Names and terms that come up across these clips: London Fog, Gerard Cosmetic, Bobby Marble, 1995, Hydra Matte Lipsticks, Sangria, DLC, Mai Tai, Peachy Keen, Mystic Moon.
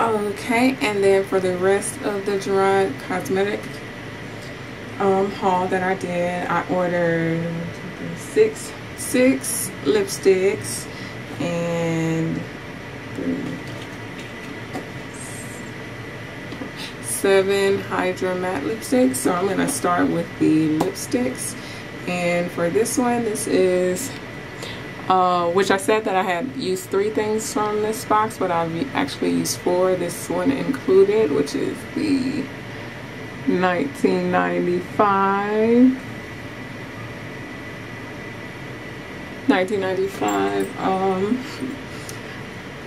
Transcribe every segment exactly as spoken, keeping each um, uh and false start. Okay, and then for the rest of the Gerard Cosmetic um, haul that I did, I ordered six six lipsticks and seven Hydra Matte Lipsticks. So I'm going to start with the lipsticks. And for this one, this is Uh, which I said that I had used three things from this box, but I've actually used four, this one included, which is the nineteen ninety-five um,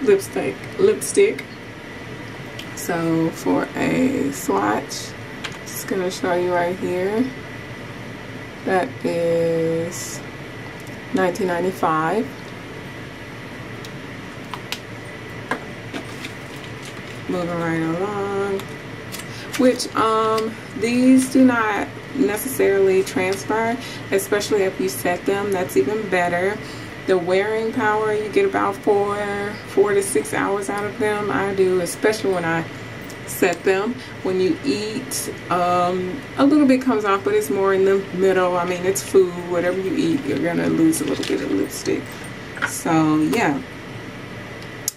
lipstick, lipstick. So for a swatch, just going to show you right here. That is nineteen ninety-five. Moving right along, which um these do not necessarily transfer, especially if you set them. That's even better. The wearing power, you get about four four to six hours out of them. I do, especially when I set them. When you eat, um, a little bit comes off, but it's more in the middle. I mean, it's food. Whatever you eat, you're gonna lose a little bit of lipstick. So yeah.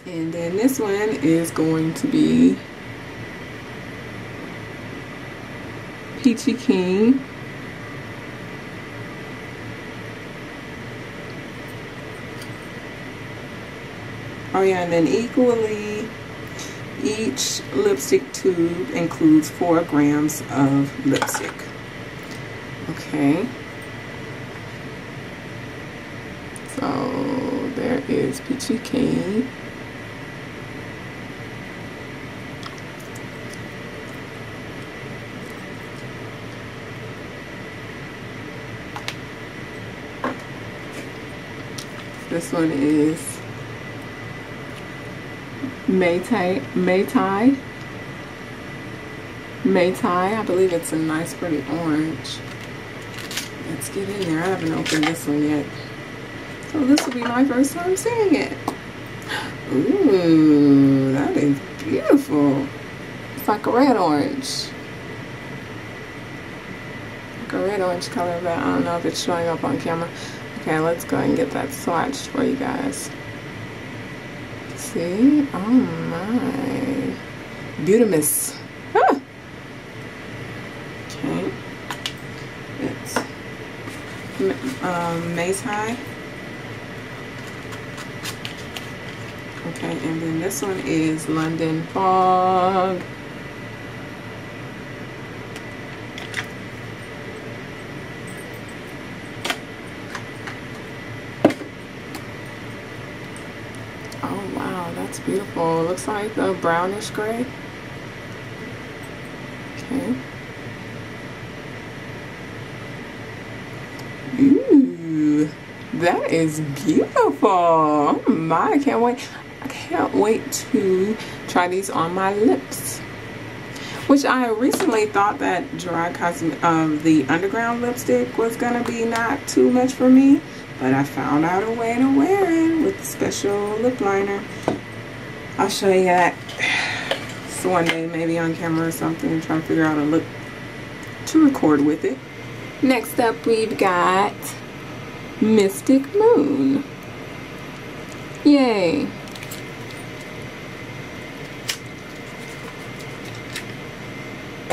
And then this one is going to be Peachy Keen. Oh yeah, and then equally, each lipstick tube includes four grams of lipstick. Okay. So there is Peachy Keen. This one is Mai Tai, Mai Tai, Mai Tai. I believe it's a nice, pretty orange. Let's get in there. I haven't opened this one yet, so this will be my first time seeing it. Ooh, that is beautiful. It's like a red orange, like a red orange color, but I don't know if it's showing up on camera. Okay, let's go ahead and get that swatched for you guys. See? Oh my. Beautimous. Ah! Okay. It's um, Mai Tai. Okay, and then this one is London Fog. It's beautiful. It looks like a brownish gray. Okay. Ooh, that is beautiful. My, I can't wait. I can't wait to try these on my lips. Which I recently thought that Gerard Cosmetic, um, the underground lipstick was gonna be not too much for me, but I found out a way to wear it with the special lip liner. I'll show you that so one day, maybe on camera or something, and try to figure out a look to record with it. Next up, we've got Mystic Moon. Yay!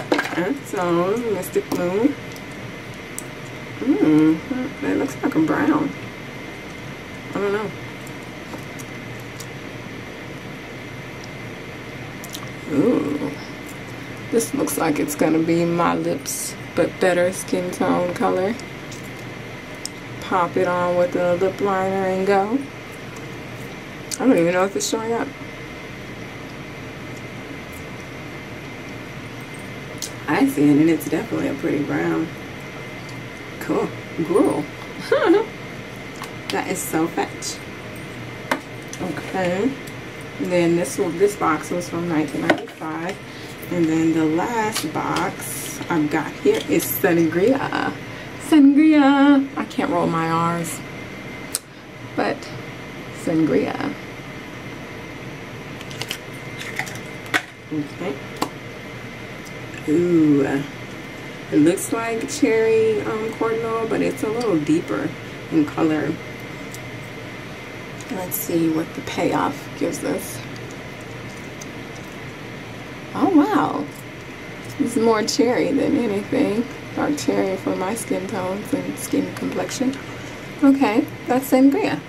That's on Mystic Moon. Mmm, that looks like a brown. I don't know. Ooh, this looks like it's gonna be my lips, but better skin tone color. Pop it on with the lip liner and go. I don't even know if it's showing up. I see it, and it's definitely a pretty brown. Cool, girl. That is so fetch. Okay. And then this one, this box was from nineteen ninety-five, and then the last box I've got here is Sangria. Sangria. I can't roll my R's, but Sangria. Okay. Ooh, it looks like cherry um, cordial, but it's a little deeper in color. Let's see what the payoff gives us. Oh wow, it's more cherry than anything. Dark cherry for my skin tones and skin complexion. Okay, that's Sangria.